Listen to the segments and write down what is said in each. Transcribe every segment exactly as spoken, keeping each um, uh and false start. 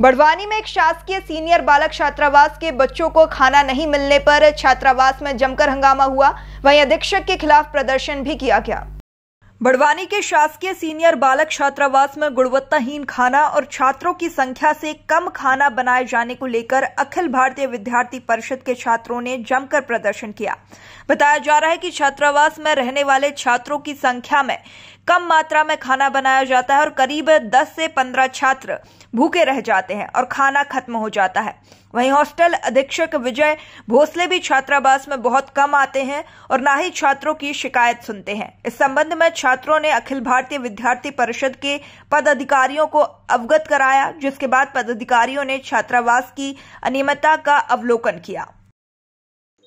बड़वानी में एक शासकीय सीनियर बालक छात्रावास के बच्चों को खाना नहीं मिलने पर छात्रावास में जमकर हंगामा हुआ। वहीं अधीक्षक के खिलाफ प्रदर्शन भी किया गया। बड़वानी के शासकीय सीनियर बालक छात्रावास में गुणवत्ताहीन खाना और छात्रों की संख्या से कम खाना बनाए जाने को लेकर अखिल भारतीय विद्यार्थी परिषद के छात्रों ने जमकर प्रदर्शन किया। बताया जा रहा है कि छात्रावास में रहने वाले छात्रों की संख्या में कम मात्रा में खाना बनाया जाता है और करीब दस से पंद्रह छात्र भूखे रह जाते हैं और खाना खत्म हो जाता है। वहीं हॉस्टल अधीक्षक विजय भोसले भी छात्रावास में बहुत कम आते हैं और ना ही छात्रों की शिकायत सुनते हैं। इस संबंध में छात्रों ने अखिल भारतीय विद्यार्थी परिषद के पदाधिकारियों को अवगत कराया, जिसके बाद पदाधिकारियों ने छात्रावास की अनियमितता का अवलोकन किया।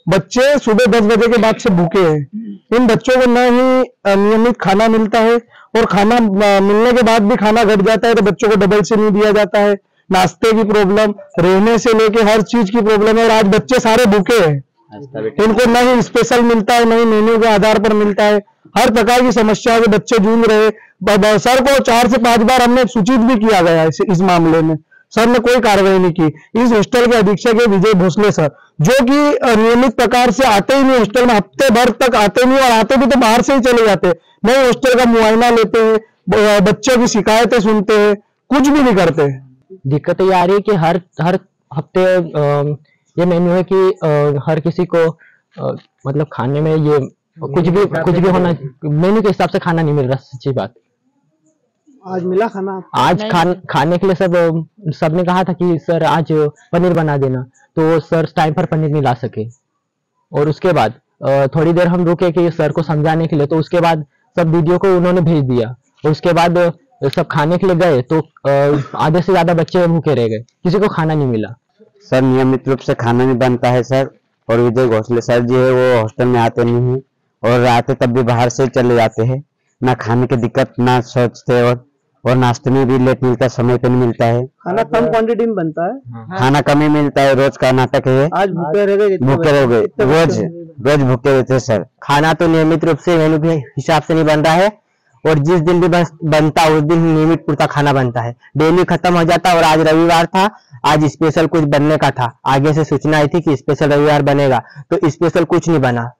बच्चे सुबह दस बजे के बाद से भूखे हैं। इन बच्चों को न ही नियमित खाना मिलता है और खाना मिलने के बाद भी खाना घट जाता है, तो बच्चों को डबल से नहीं दिया जाता है। नाश्ते की प्रॉब्लम, रहने से लेके हर चीज की प्रॉब्लम है और आज बच्चे सारे भूखे हैं। इनको न ही स्पेशल मिलता है, न ही मेन्यू के आधार पर मिलता है। हर प्रकार की समस्या के बच्चे जूझ रहे। सर को चार से पांच बार हमने सूचित भी किया गया है। इस मामले में सर ने कोई कार्रवाई नहीं की। इस हॉस्टल के अधीक्षक है विजय भोसले सर, जो कि नियमित प्रकार से आते ही नहीं हॉस्टल में, हफ्ते भर तक आते नहीं और आते भी तो बाहर से ही चले जाते हैं। नहीं हॉस्टल का मुआयना लेते हैं, बच्चों की शिकायतें सुनते हैं, कुछ भी नहीं करते। दिक्कत ये आ रही है कि हर हर हफ्ते ये मेन्यू है कि हर किसी को मतलब खाने में ये कुछ भी कुछ भी होना, मेन्यू के हिसाब से खाना नहीं मिल रहा। सच्ची बात, आज मिला खाना? आज खान, खाने के लिए सब सबने कहा था कि सर आज पनीर बना देना, तो सर टाइम पर पनीर नहीं ला सके। और उसके बाद थोड़ी देर हम रुके कि सर को समझाने के लिए, तो उसके बाद सब वीडियो को उन्होंने भेज दिया। और उसके बाद सब खाने के लिए गए तो आधे से ज्यादा बच्चे भूखे रह गए, किसी को खाना नहीं मिला। सर नियमित रूप से खाना नहीं बनता है सर, और विजय घोसले सर जी है वो हॉस्टल में आते नहीं है और आते तब भी बाहर से चले जाते हैं। ना खाने की दिक्कत, ना सोचते, और और नाश्ते में भी लेट मिलता, समय पे नहीं मिलता है। खाना कम क्वांटिटी में बनता है, खाना कम ही मिलता है। रोज का नाटक है, आज भूखे रह गए, भूखे रह गए, रोज रोज भूखे रहते हैं सर। खाना तो नियमित रूप से मेनू के हिसाब से नहीं बन रहा है और जिस दिन भी बनता उस दिन नियमित पूर्ता खाना बनता है, डेली खत्म हो जाता। और आज रविवार था, आज स्पेशल कुछ बनने का था, आगे से सूचना आई थी कि स्पेशल रविवार बनेगा, तो स्पेशल कुछ नहीं बना।